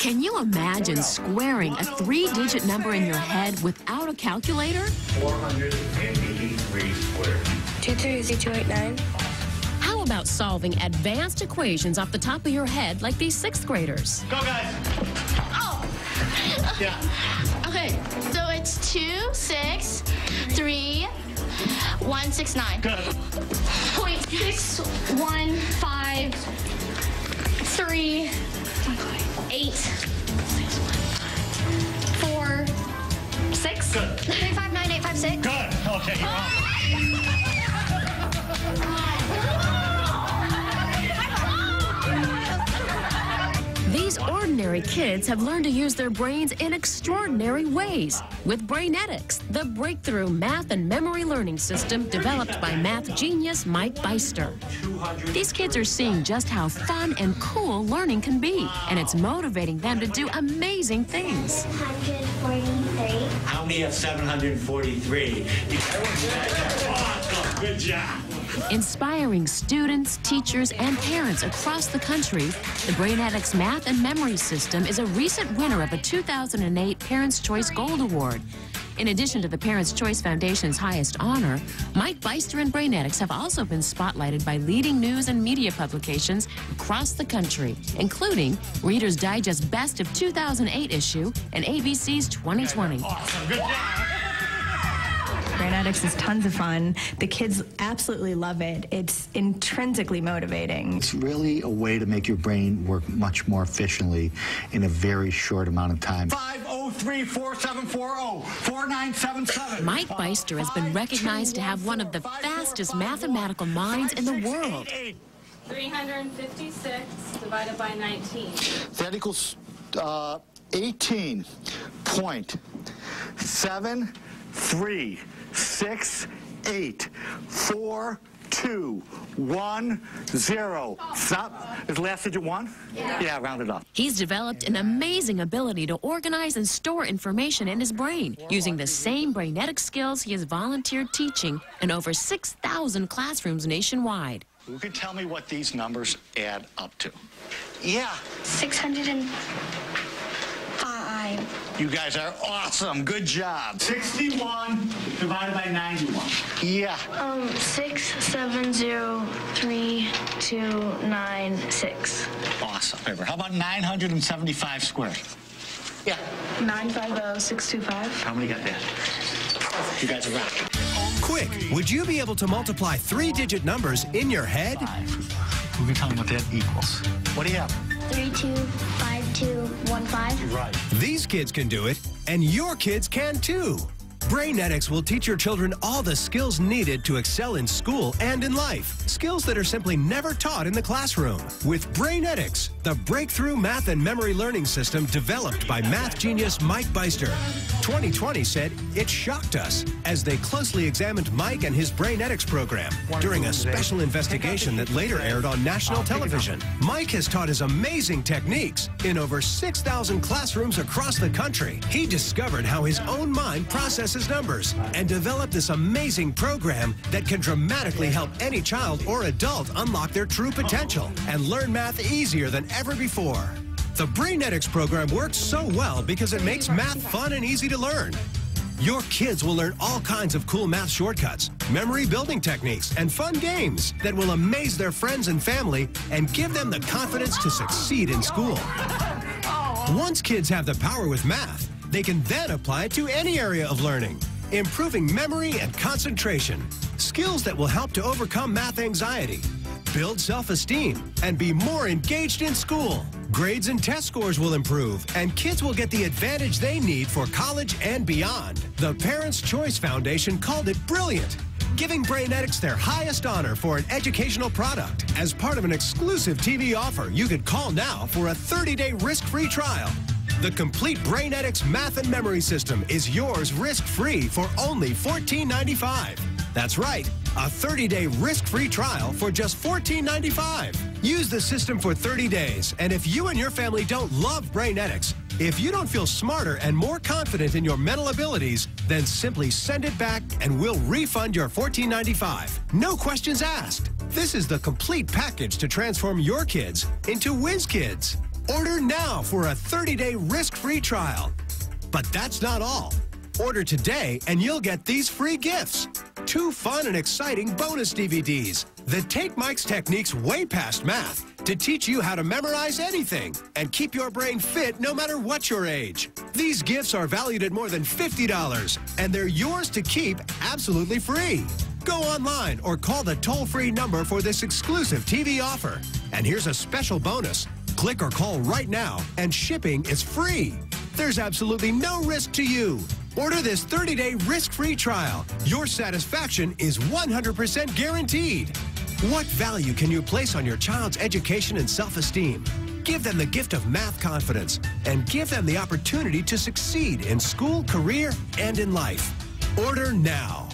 Can you imagine squaring a three-digit number in your head without a calculator? 483 squared. 2 3 is 2 8 9. How about solving advanced equations off the top of your head like these sixth graders? Go, guys. Oh. Yeah. Okay. So it's 2 6 3 1 6 9. Good. Wait. 6 1 5 3 8 6 1 4 6. Good. 3 5 9 8 5 6. Good. Okay. You're on. These ordinary kids have learned to use their brains in extraordinary ways with Brainetics, the breakthrough math and memory learning system developed by math genius Mike Byster. These kids are seeing just how fun and cool learning can be, and it's motivating them to do amazing things. 743. How many of 743? Awesome. Good job. Inspiring students, teachers, and parents across the country, the Brainetics Math and Memory System is a recent winner of a 2008 Parents' Choice Gold Award. In addition to the Parents' Choice Foundation's highest honor, Mike Byster and Brainetics have also been spotlighted by leading news and media publications across the country, including Reader's Digest's Best of 2008 issue and ABC's 2020. Awesome. Good job. Brainetics is tons of fun. The kids absolutely love it. It's intrinsically motivating. It's really a way to make your brain work much more efficiently in a very short amount of time. 50347404977. Mike Byster has been recognized to have one of the fastest mathematical minds in the world. 356 divided by 19. That equals 18.7 3 6 8 4 2 1 0. Stop. Is the last digit 1? Yeah, round it up. He's developed an amazing ability to organize and store information in his brain using the same Brainetic skills he has volunteered teaching in over 6,000 classrooms nationwide. Who can tell me what these numbers add up to? Yeah. 605. You guys are awesome. Good job. 61 divided by 91. Yeah. 6 7 0 3 2 9 6. Awesome. How about 975 squared? Yeah. 950 625. How many got that? Perfect. You guys are rocking. Quick, would you be able to multiply three-digit numbers in your head? 5. Who can tell me what that equals? What do you have? 3 2 5 2 1 5. Right. These kids can do it, and your kids can too. Brainetics will teach your children all the skills needed to excel in school and in life. Skills that are simply never taught in the classroom. With Brainetics, the breakthrough math and memory learning system developed by math genius Mike Byster. 2020 said it shocked us as they closely examined Mike and his Brainetics program during a special investigation that later aired on national television. Mike has taught his amazing techniques in over 6,000 classrooms across the country. He discovered how his own mind processes numbers and developed this amazing program that can dramatically help any child or adult unlock their true potential and learn math easier than ever before. The Brainetics program works so well because it makes math fun and easy to learn. Your kids will learn all kinds of cool math shortcuts, memory building techniques, and fun games that will amaze their friends and family and give them the confidence to succeed in school. Once kids have the power with math, they can then apply it to any area of learning, improving memory and concentration, skills that will help to overcome math anxiety, build self-esteem, and be more engaged in school. Grades and test scores will improve, and kids will get the advantage they need for college and beyond. The Parents' Choice Foundation called it brilliant, giving Brainetics their highest honor for an educational product. As part of an exclusive TV offer, you could call now for a 30-day risk-free trial. The complete Brainetics Math and Memory System is yours risk-free for only $14.95. That's right, a 30-day risk-free trial for just $14.95. Use the system for 30 days, and if you and your family don't love Brainetics, if you don't feel smarter and more confident in your mental abilities, then simply send it back and we'll refund your $14.95. No questions asked. This is the complete package to transform your kids into whiz kids. Order now for a 30-day risk-free trial. But that's not all. Order today and you'll get these free gifts. 2 fun and exciting bonus DVDs that take Mike's techniques way past math to teach you how to memorize anything and keep your brain fit no matter what your age. These gifts are valued at more than $50 and they're yours to keep absolutely free. Go online or call the toll-free number for this exclusive TV offer. And here's a special bonus. Click or call right now and shipping is free. There's absolutely no risk to you. Order this 30-day risk-free trial. Your satisfaction is 100% guaranteed. What value can you place on your child's education and self-esteem? Give them the gift of math confidence and give them the opportunity to succeed in school, career, and in life. Order now.